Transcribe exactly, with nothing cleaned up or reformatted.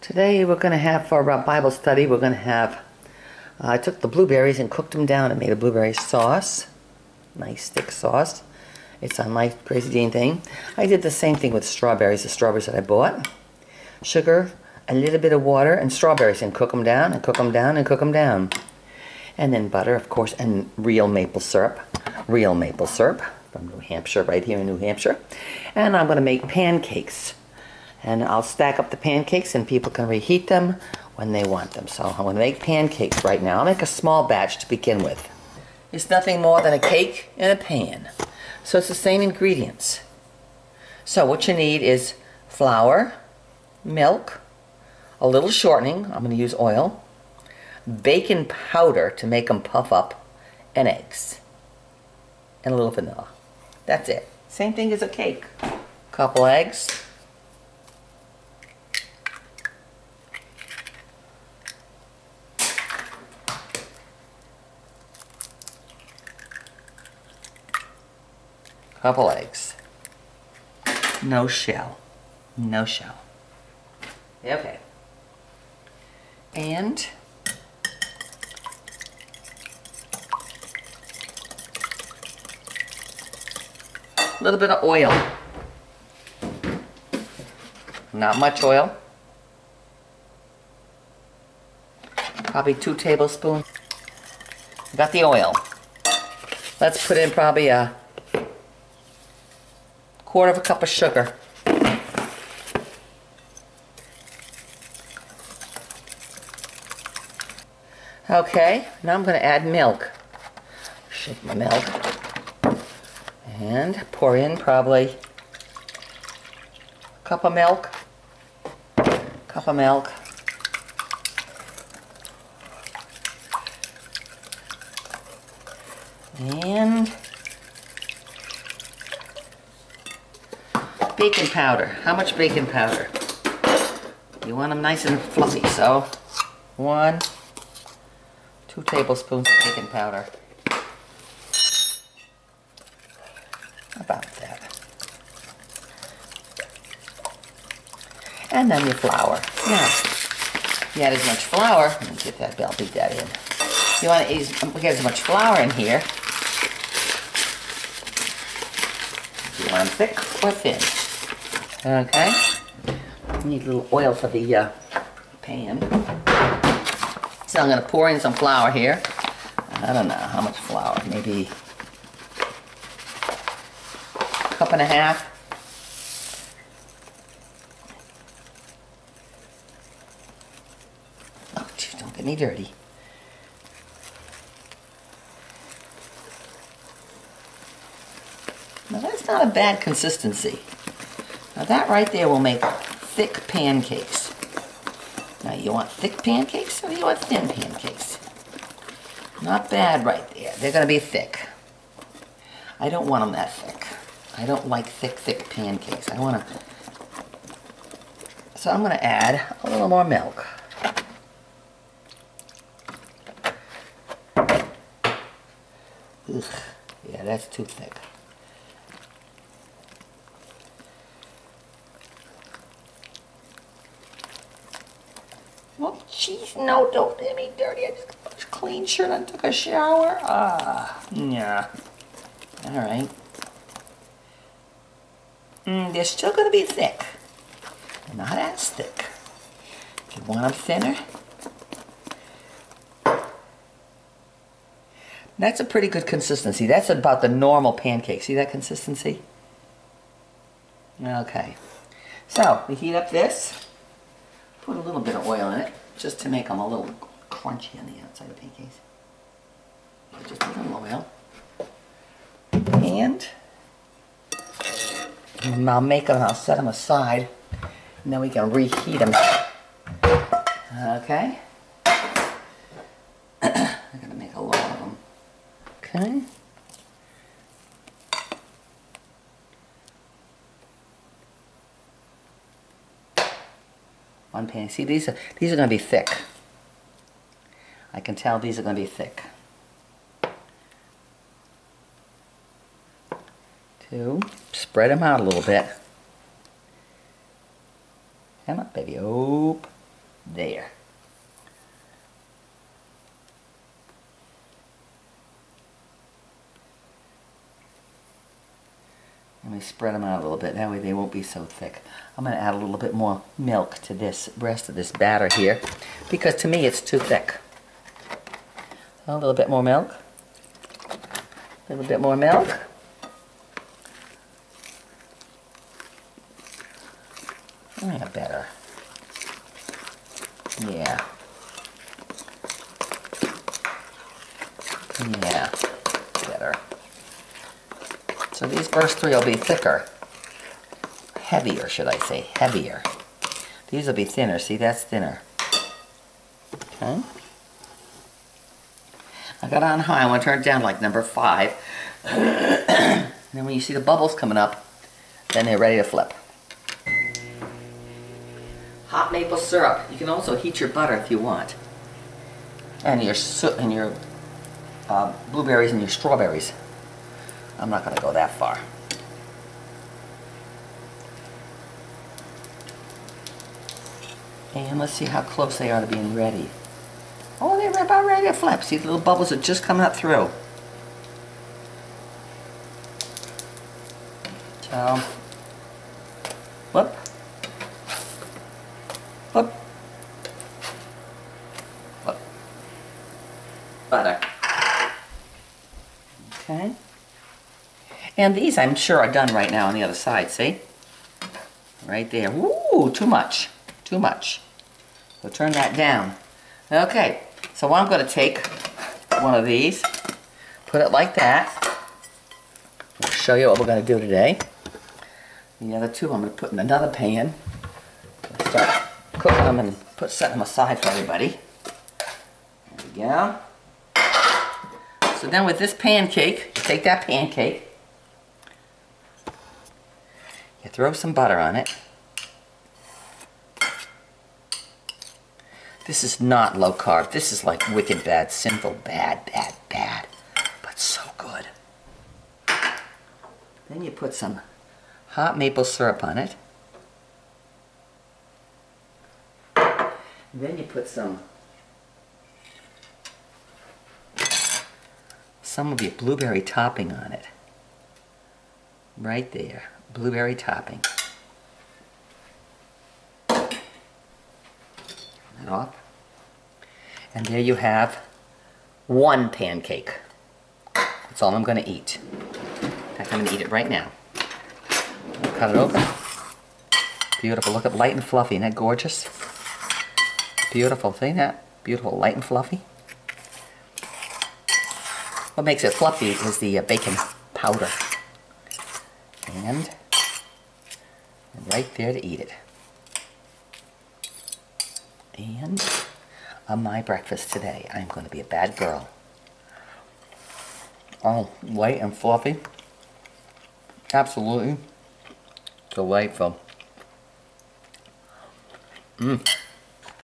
Today we're going to have, for our Bible study, we're going to have, uh, I took the blueberries and cooked them down and made a blueberry sauce. Nice thick sauce. It's on my Crazy Jean thing. I did the same thing with strawberries, the strawberries that I bought. Sugar, a little bit of water, and strawberries, and cook them down, and cook them down, and cook them down. And then butter, of course, and real maple syrup. Real maple syrup from New Hampshire, right here in New Hampshire. And I'm going to make pancakes. And I'll stack up the pancakes and people can reheat them when they want them. So I'm going to make pancakes right now. I'll make a small batch to begin with. It's nothing more than a cake in a pan. So it's the same ingredients. So what you need is flour, milk, a little shortening, I'm going to use oil, baking powder to make them puff up, and eggs. And a little vanilla. That's it. Same thing as a cake. Couple eggs. Couple eggs. No shell. No shell. Okay. And a little bit of oil. Not much oil. Probably two tablespoons. Got the oil. Let's put in probably a quarter of a cup of sugar. Okay, now I'm going to add milk. Shake my milk. And pour in probably a cup of milk. Cup of milk. And baking powder. How much baking powder? You want them nice and fluffy, so one, two tablespoons of baking powder. About that. And then your flour. Now, if you add as much flour, let me get that, I'll beat that in. You want to get as much flour in here. You want thick or thin? Okay. Need a little oil for the uh, pan. So I'm going to pour in some flour here. I don't know how much flour. Maybe a cup and a half. Oh, geez, don't get me dirty. Now that's not a bad consistency. Now that right there will make thick pancakes. Now you want thick pancakes or you want thin pancakes? Not bad right there. They're going to be thick. I don't want them that thick. I don't like thick, thick pancakes. I want to... So I'm going to add a little more milk. Ugh. Yeah, that's too thick. Jeez, no, don't get me dirty. I just put a clean shirt on, took a shower. Ah, yeah. All right. Mm, they're still going to be thick. They're not as thick. If you want them thinner. That's a pretty good consistency. That's about the normal pancake. See that consistency? Okay. So, we heat up this. Put a little bit of oil in it. Just to make them a little crunchy on the outside of the pancakes. Just a little oil. And, and I'll make them and I'll set them aside. And then we can reheat them. Okay. I'm going to make a lot of them. Okay. One pan. See, these are, these are going to be thick. I can tell these are going to be thick. Two. Spread them out a little bit. Come on, baby. Oh. there. And we spread them out a little bit. That way they won't be so thick. I'm going to add a little bit more milk to this rest of this batter here, because to me it's too thick. A little bit more milk. A little bit more milk. Yeah, better. Yeah. Yeah, better. So these first three will be thicker. Heavier, should I say. Heavier. These will be thinner. See, that's thinner. Okay. I got on high. I want to turn it down like number five. And then when you see the bubbles coming up, then they're ready to flip. Hot maple syrup. You can also heat your butter if you want. And your so and your uh, blueberries and your strawberries. I'm not going to go that far. And let's see how close they are to being ready. Oh, they're about ready to flip. See, the little bubbles are just coming up through. So, whoop. Look. Look. Butter. Okay. And these, I'm sure, are done right now on the other side, see? Right there. Ooh, too much. Too much. So turn that down. Okay. So I'm going to take one of these, put it like that. I'll show you what we're going to do today. The other two I'm going to put in another pan. Let's start cook them and put set them aside for everybody. There we go. So then with this pancake, you take that pancake, you throw some butter on it. This is not low carb. This is like wicked bad, sinful, bad, bad, bad, but so good. Then you put some hot maple syrup on it. Then you put some some of your blueberry topping on it. Right there. Blueberry topping. Turn that off. And there you have one pancake. That's all I'm going to eat. In fact, I'm going to eat it right now. I'll cut it open. Beautiful. Look at light and fluffy. Isn't that gorgeous? Beautiful thing, that beautiful, light and fluffy. What makes it fluffy is the uh, baking powder. And right there to eat it. And on my breakfast today, I'm going to be a bad girl. Oh, light and fluffy. Absolutely delightful. Mmm.